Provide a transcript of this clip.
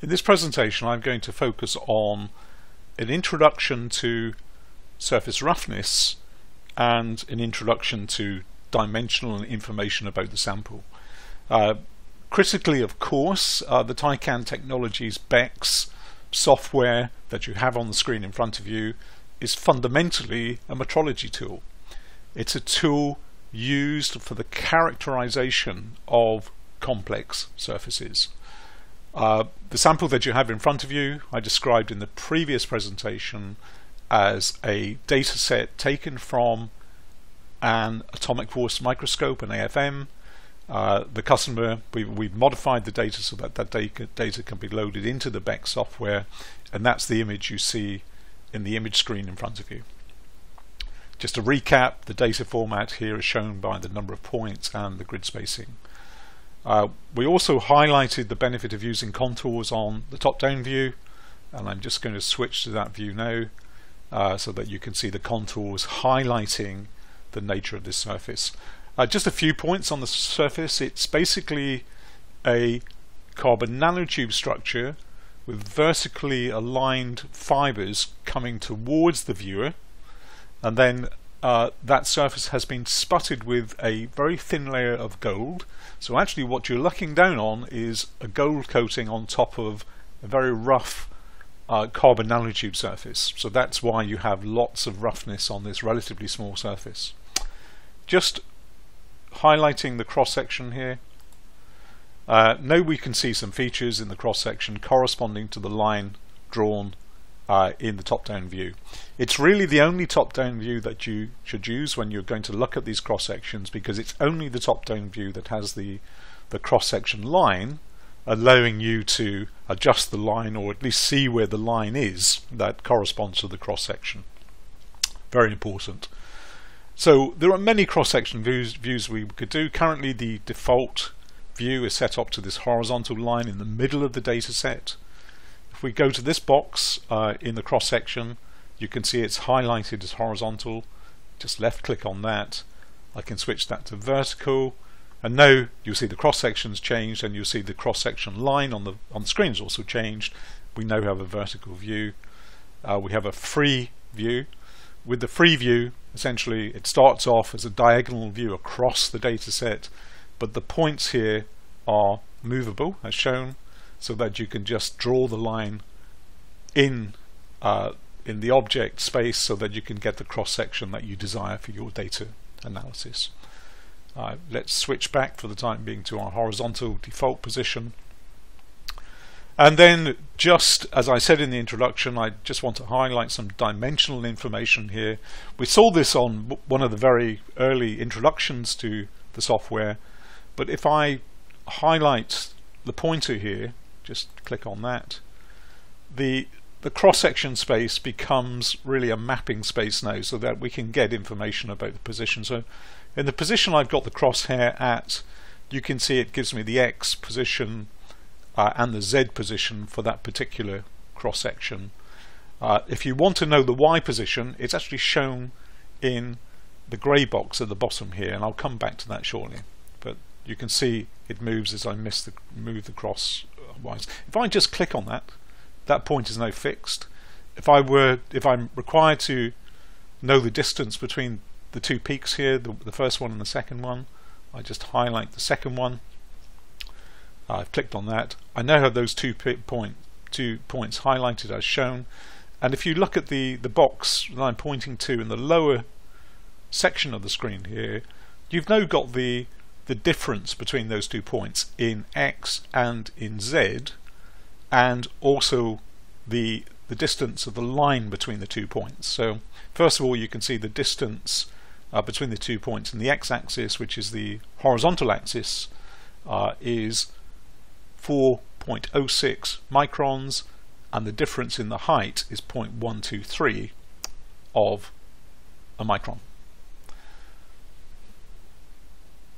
In this presentation I'm going to focus on an introduction to surface roughness and an introduction to dimensional information about the sample. Critically, of course, the TaiCaan Technologies BEX software that you have on the screen in front of you is fundamentally a metrology tool. It's a tool used for the characterization of complex surfaces. The sample that you have in front of you, I described in the previous presentation as a data set taken from an atomic force microscope, an AFM. The customer, we've modified the data so that data can be loaded into the BEX software, and that's the image you see in the image screen in front of you. Just to recap, the data format here is shown by the number of points and the grid spacing. We also highlighted the benefit of using contours on the top-down view, and I'm just going to switch to that view now so that you can see the contours highlighting the nature of this surface. Just a few points on the surface. It's basically a carbon nanotube structure with vertically aligned fibers coming towards the viewer, and then that surface has been sputtered with a very thin layer of gold. So actually what you're looking down on is a gold coating on top of a very rough carbon nanotube surface. So that's why you have lots of roughness on this relatively small surface. Just highlighting the cross-section here. Now we can see some features in the cross-section corresponding to the line drawn in the top-down view. It's really the only top-down view that you should use when you're going to look at these cross-sections, because it's only the top-down view that has the cross-section line, allowing you to adjust the line or at least see where the line is that corresponds to the cross-section. Very important. So there are many cross-section views we could do. Currently the default view is set up to this horizontal line in the middle of the data set. If we go to this box in the cross section, you can see it's highlighted as horizontal. Just left click on that. I can switch that to vertical, and now you'll see the cross section's changed, and you'll see the cross section line on the screen is also changed. We now have a vertical view. We have a free view. With the free view, essentially it starts off as a diagonal view across the data set, but the points here are movable as shown, so that you can just draw the line in the object space so that you can get the cross-section that you desire for your data analysis. Let's switch back for the time being to our horizontal default position. And then, just as I said in the introduction, I just want to highlight some dimensional information here. We saw this on one of the very early introductions to the software, but if I highlight the pointer here, just click on that, the cross-section space becomes really a mapping space now, so that we can get information about the position. So in the position I've got the crosshair at, you can see it gives me the X position and the Z position for that particular cross-section. If you want to know the Y position, it's actually shown in the grey box at the bottom here, and I'll come back to that shortly. But you can see it moves as I move the crosswise. If I just click on that, that point is now fixed. If I'm required to know the distance between the two peaks here, the first one and the second one, I just highlight the second one. I've clicked on that. I now have those two points highlighted as shown. And if you look at the box that I'm pointing to in the lower section of the screen here, you've now got the difference between those 2 points in X and in Z, and also the distance of the line between the 2 points. So first of all, you can see the distance between the 2 points in the X-axis, which is the horizontal axis, is 4.06 microns, and the difference in the height is 0.123 of a micron.